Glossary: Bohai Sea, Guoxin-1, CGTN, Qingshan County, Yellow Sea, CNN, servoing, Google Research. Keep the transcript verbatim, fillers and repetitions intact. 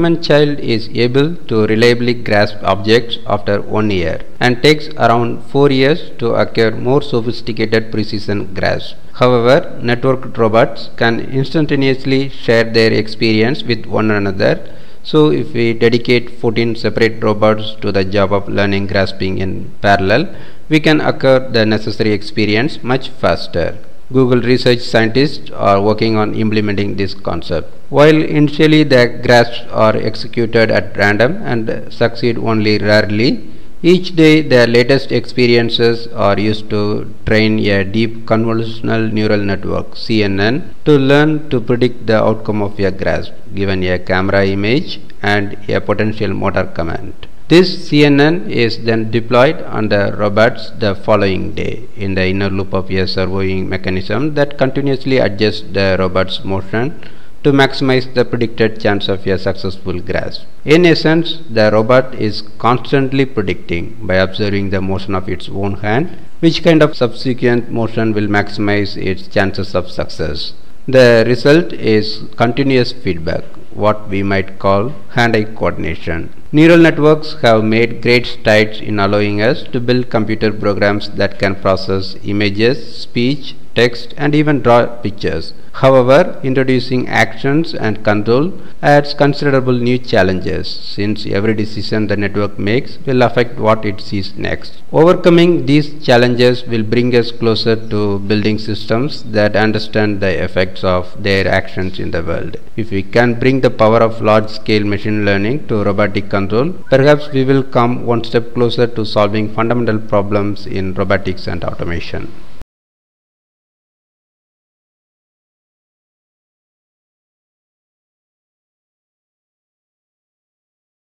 Human child is able to reliably grasp objects after one year and takes around four years to acquire more sophisticated precision grasp. However, networked robots can instantaneously share their experience with one another. So if we dedicate fourteen separate robots to the job of learning grasping in parallel, we can acquire the necessary experience much faster. Google Research scientists are working on implementing this concept. While initially the grasps are executed at random and succeed only rarely, each day the latest experiences are used to train a deep convolutional neural network C N N to learn to predict the outcome of a grasp given a camera image and a potential motor command. This C N N is then deployed on the robots the following day in the inner loop of a servoing mechanism that continuously adjusts the robot's motion to maximize the predicted chance of a successful grasp. In essence, the robot is constantly predicting by observing the motion of its own hand, which kind of subsequent motion will maximize its chances of success. The result is continuous feedback, what we might call hand-eye coordination. Neural networks have made great strides in allowing us to build computer programs that can process images, speech, text, and even draw pictures. However, introducing actions and control adds considerable new challenges, since every decision the network makes will affect what it sees next. Overcoming these challenges will bring us closer to building systems that understand the effects of their actions in the world. If we can bring the power of large-scale machine learning to robotic control, perhaps we will come one step closer to solving fundamental problems in robotics and automation.